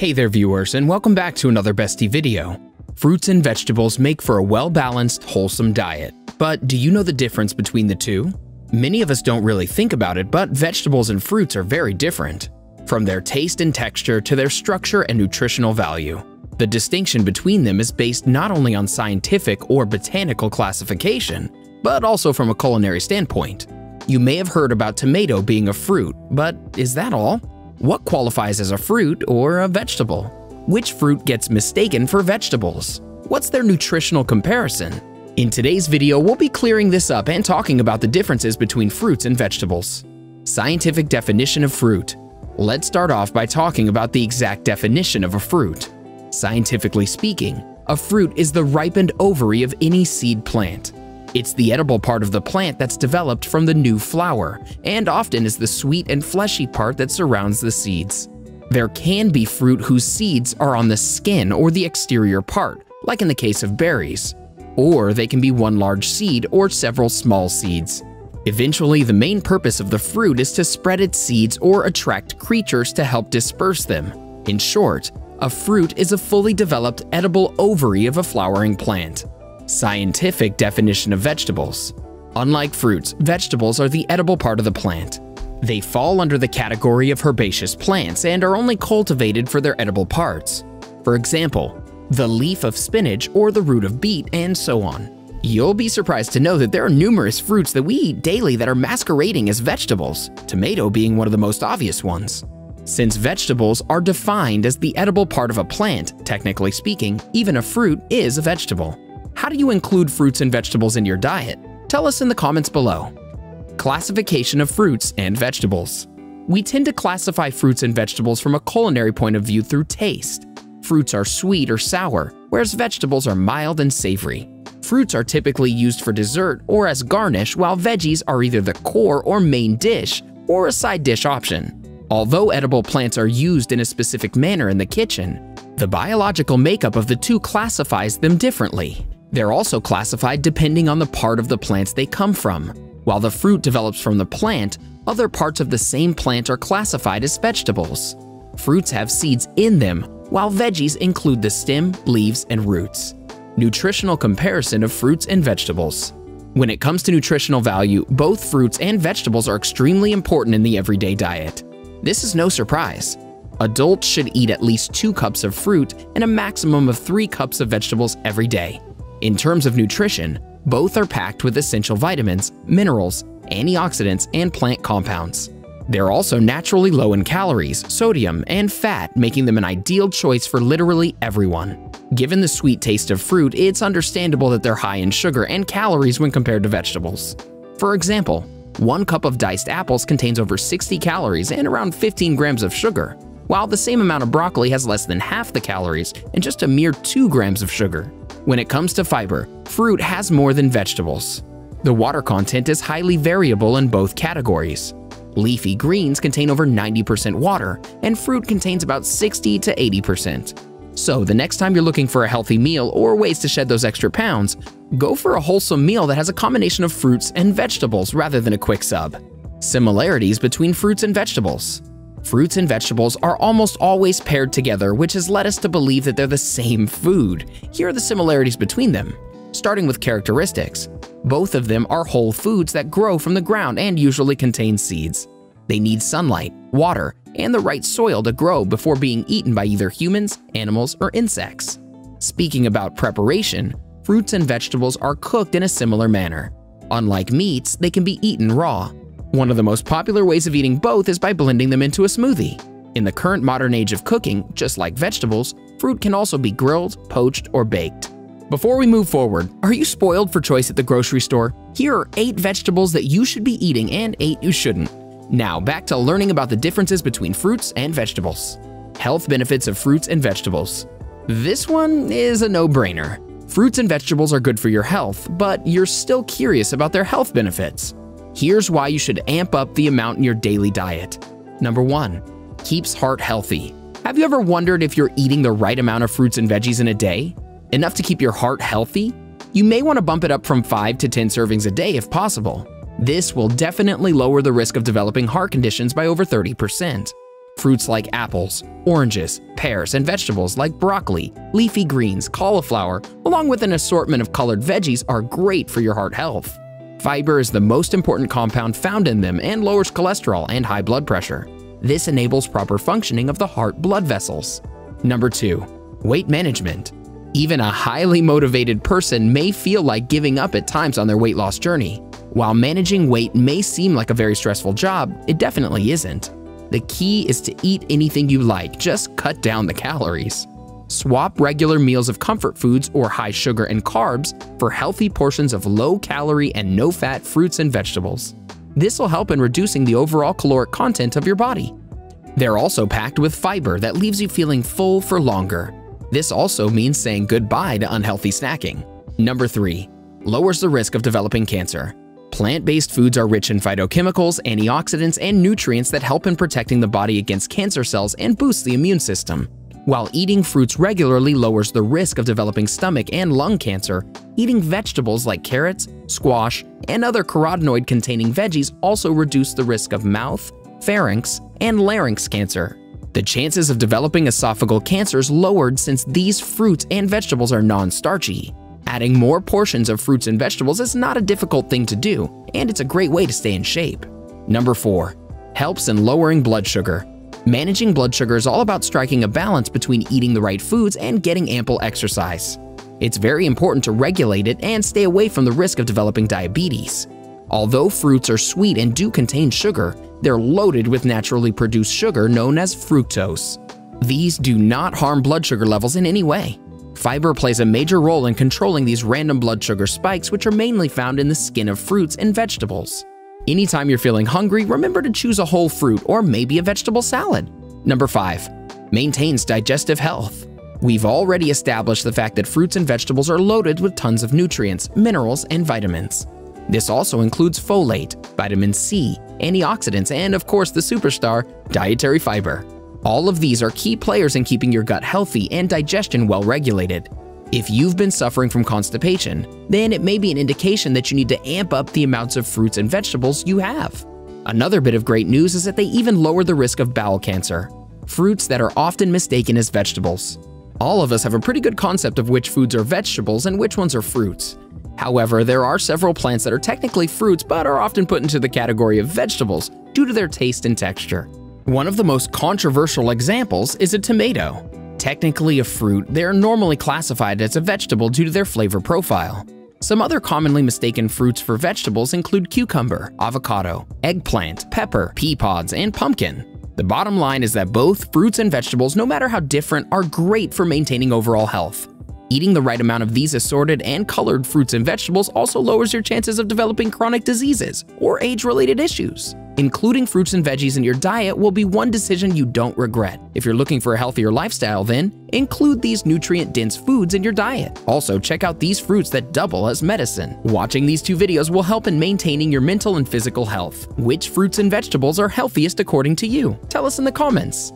Hey there viewers, and welcome back to another Bestie video. Fruits and vegetables make for a well-balanced, wholesome diet. But do you know the difference between the two? Many of us don't really think about it, but vegetables and fruits are very different. From their taste and texture to their structure and nutritional value, the distinction between them is based not only on scientific or botanical classification, but also from a culinary standpoint. You may have heard about tomato being a fruit, but is that all? What qualifies as a fruit or a vegetable? Which fruit gets mistaken for vegetables? What's their nutritional comparison? In today's video, we'll be clearing this up and talking about the differences between fruits and vegetables. Scientific definition of fruit. Let's start off by talking about the exact definition of a fruit. Scientifically speaking, a fruit is the ripened ovary of any seed plant. It's the edible part of the plant that's developed from the new flower, and often is the sweet and fleshy part that surrounds the seeds. There can be fruit whose seeds are on the skin or the exterior part, like in the case of berries. Or they can be one large seed or several small seeds. Eventually, the main purpose of the fruit is to spread its seeds or attract creatures to help disperse them. In short, a fruit is a fully developed edible ovary of a flowering plant. Scientific definition of vegetables. Unlike fruits, vegetables are the edible part of the plant. They fall under the category of herbaceous plants and are only cultivated for their edible parts. For example, the leaf of spinach or the root of beet, and so on. You'll be surprised to know that there are numerous fruits that we eat daily that are masquerading as vegetables, tomato being one of the most obvious ones. Since vegetables are defined as the edible part of a plant, technically speaking, even a fruit is a vegetable. How do you include fruits and vegetables in your diet? Tell us in the comments below. Classification of fruits and vegetables. We tend to classify fruits and vegetables from a culinary point of view through taste. Fruits are sweet or sour, whereas vegetables are mild and savory. Fruits are typically used for dessert or as garnish, while veggies are either the core or main dish or a side dish option. Although edible plants are used in a specific manner in the kitchen, the biological makeup of the two classifies them differently. They're also classified depending on the part of the plants they come from. While the fruit develops from the plant, other parts of the same plant are classified as vegetables. Fruits have seeds in them, while veggies include the stem, leaves, and roots. Nutritional comparison of fruits and vegetables. When it comes to nutritional value, both fruits and vegetables are extremely important in the everyday diet. This is no surprise. Adults should eat at least 2 cups of fruit and a maximum of 3 cups of vegetables every day. In terms of nutrition, both are packed with essential vitamins, minerals, antioxidants, and plant compounds. They're also naturally low in calories, sodium, and fat, making them an ideal choice for literally everyone. Given the sweet taste of fruit, it's understandable that they're high in sugar and calories when compared to vegetables. For example, 1 cup of diced apples contains over 60 calories and around 15 grams of sugar, while the same amount of broccoli has less than half the calories and just a mere 2 grams of sugar. When it comes to fiber, fruit has more than vegetables. The water content is highly variable in both categories. Leafy greens contain over 90% water, and fruit contains about 60 to 80%. So the next time you're looking for a healthy meal or ways to shed those extra pounds, go for a wholesome meal that has a combination of fruits and vegetables rather than a quick sub. Similarities between fruits and vegetables. Fruits and vegetables are almost always paired together, which has led us to believe that they're the same food. Here are the similarities between them. Starting with characteristics, both of them are whole foods that grow from the ground and usually contain seeds. They need sunlight, water, and the right soil to grow before being eaten by either humans, animals, or insects. Speaking about preparation, fruits and vegetables are cooked in a similar manner. Unlike meats, they can be eaten raw. One of the most popular ways of eating both is by blending them into a smoothie. In the current modern age of cooking, just like vegetables, fruit can also be grilled, poached, or baked. Before we move forward, are you spoiled for choice at the grocery store? Here are 8 vegetables that you should be eating and 8 you shouldn't. Now back to learning about the differences between fruits and vegetables. Health benefits of fruits and vegetables. This one is a no-brainer. Fruits and vegetables are good for your health, but you're still curious about their health benefits. Here's why you should amp up the amount in your daily diet. Number 1. Keeps heart healthy. Have you ever wondered if you're eating the right amount of fruits and veggies in a day? Enough to keep your heart healthy? You may want to bump it up from 5 to 10 servings a day if possible. This will definitely lower the risk of developing heart conditions by over 30%. fruits like apples, oranges, pears, and vegetables like broccoli, leafy greens, cauliflower, along with an assortment of colored veggies are great for your heart health. Fiber is the most important compound found in them and lowers cholesterol and high blood pressure. This enables proper functioning of the heart blood vessels. Number 2. Weight management. Even a highly motivated person may feel like giving up at times on their weight loss journey. While managing weight may seem like a very stressful job, it definitely isn't. The key is to eat anything you like, just cut down the calories. Swap regular meals of comfort foods or high sugar and carbs for healthy portions of low-calorie and no-fat fruits and vegetables. This will help in reducing the overall caloric content of your body. They're also packed with fiber that leaves you feeling full for longer. This also means saying goodbye to unhealthy snacking. Number 3. Lowers the risk of developing cancer. Plant-based foods are rich in phytochemicals, antioxidants, and nutrients that help in protecting the body against cancer cells and boosts the immune system. While eating fruits regularly lowers the risk of developing stomach and lung cancer, eating vegetables like carrots, squash, and other carotenoid-containing veggies also reduce the risk of mouth, pharynx, and larynx cancer. The chances of developing esophageal cancer is lowered since these fruits and vegetables are non-starchy. Adding more portions of fruits and vegetables is not a difficult thing to do, and it's a great way to stay in shape. Number 4. Helps in lowering blood sugar. Managing blood sugar is all about striking a balance between eating the right foods and getting ample exercise. It's very important to regulate it and stay away from the risk of developing diabetes. Although fruits are sweet and do contain sugar, they're loaded with naturally produced sugar known as fructose. These do not harm blood sugar levels in any way. Fiber plays a major role in controlling these random blood sugar spikes, which are mainly found in the skin of fruits and vegetables. Anytime you're feeling hungry, remember to choose a whole fruit or maybe a vegetable salad. Number 5. Maintains digestive health. We've already established the fact that fruits and vegetables are loaded with tons of nutrients, minerals, and vitamins. This also includes folate, vitamin C, antioxidants, and of course the superstar, dietary fiber. All of these are key players in keeping your gut healthy and digestion well regulated. If you've been suffering from constipation, then it may be an indication that you need to amp up the amounts of fruits and vegetables you have. Another bit of great news is that they even lower the risk of bowel cancer, fruits that are often mistaken as vegetables. All of us have a pretty good concept of which foods are vegetables and which ones are fruits. However, there are several plants that are technically fruits but are often put into the category of vegetables due to their taste and texture. One of the most controversial examples is a tomato. Technically a fruit, they are normally classified as a vegetable due to their flavor profile. Some other commonly mistaken fruits for vegetables include cucumber, avocado, eggplant, pepper, pea pods, and pumpkin. The bottom line is that both fruits and vegetables, no matter how different, are great for maintaining overall health. Eating the right amount of these assorted and colored fruits and vegetables also lowers your chances of developing chronic diseases or age-related issues. Including fruits and veggies in your diet will be one decision you don't regret. If you're looking for a healthier lifestyle, then include these nutrient-dense foods in your diet. Also, check out these fruits that double as medicine. Watching these two videos will help in maintaining your mental and physical health. Which fruits and vegetables are healthiest according to you? Tell us in the comments.